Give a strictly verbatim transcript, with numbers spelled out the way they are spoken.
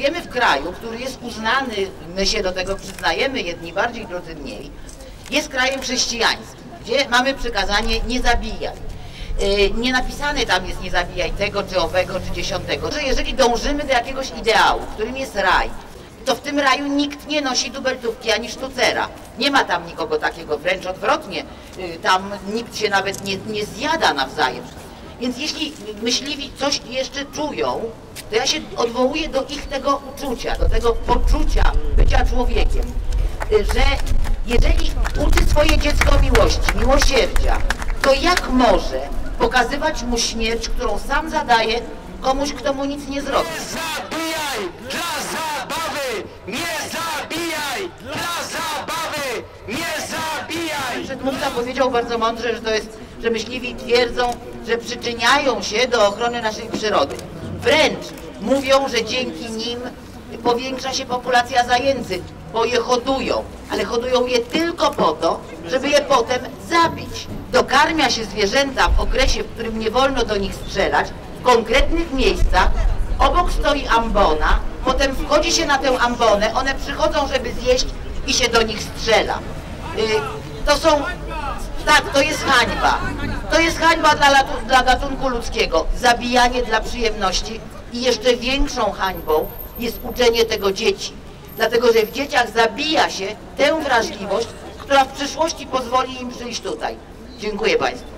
żyjemy w kraju, który jest uznany, my się do tego przyznajemy, jedni bardziej, drudzy mniej, jest krajem chrześcijańskim, gdzie mamy przykazanie nie zabijaj. Nie napisane tam jest nie zabijaj tego, czy owego, czy dziesiątego, że jeżeli dążymy do jakiegoś ideału, którym jest raj, to w tym raju nikt nie nosi dubeltówki ani sztucera. Nie ma tam nikogo takiego, wręcz odwrotnie, tam nikt się nawet nie, nie zjada nawzajem. Więc jeśli myśliwi coś jeszcze czują, to ja się odwołuję do ich tego uczucia, do tego poczucia bycia człowiekiem, że jeżeli uczy swoje dziecko miłości, miłosierdzia, to jak może pokazywać mu śmierć, którą sam zadaje komuś, kto mu nic nie zrobi? Nie zabijaj! Dla zabawy! Nie zabijaj! Przedmówca powiedział bardzo mądrze, że to jest, że myśliwi twierdzą, że przyczyniają się do ochrony naszej przyrody. Wręcz mówią, że dzięki nim powiększa się populacja zajęcy, bo je hodują, ale hodują je tylko po to, żeby je potem zabić. Dokarmia się zwierzęta w okresie, w którym nie wolno do nich strzelać, w konkretnych miejscach. Obok stoi ambona, potem wchodzi się na tę ambonę, one przychodzą, żeby zjeść i się do nich strzela. Yy, to są... Tak, to jest hańba. To jest hańba dla, dla gatunku ludzkiego. Zabijanie dla przyjemności i jeszcze większą hańbą jest uczenie tego dzieci. Dlatego, że w dzieciach zabija się tę wrażliwość, która w przyszłości pozwoli im przyjść tutaj. Dziękuję Państwu.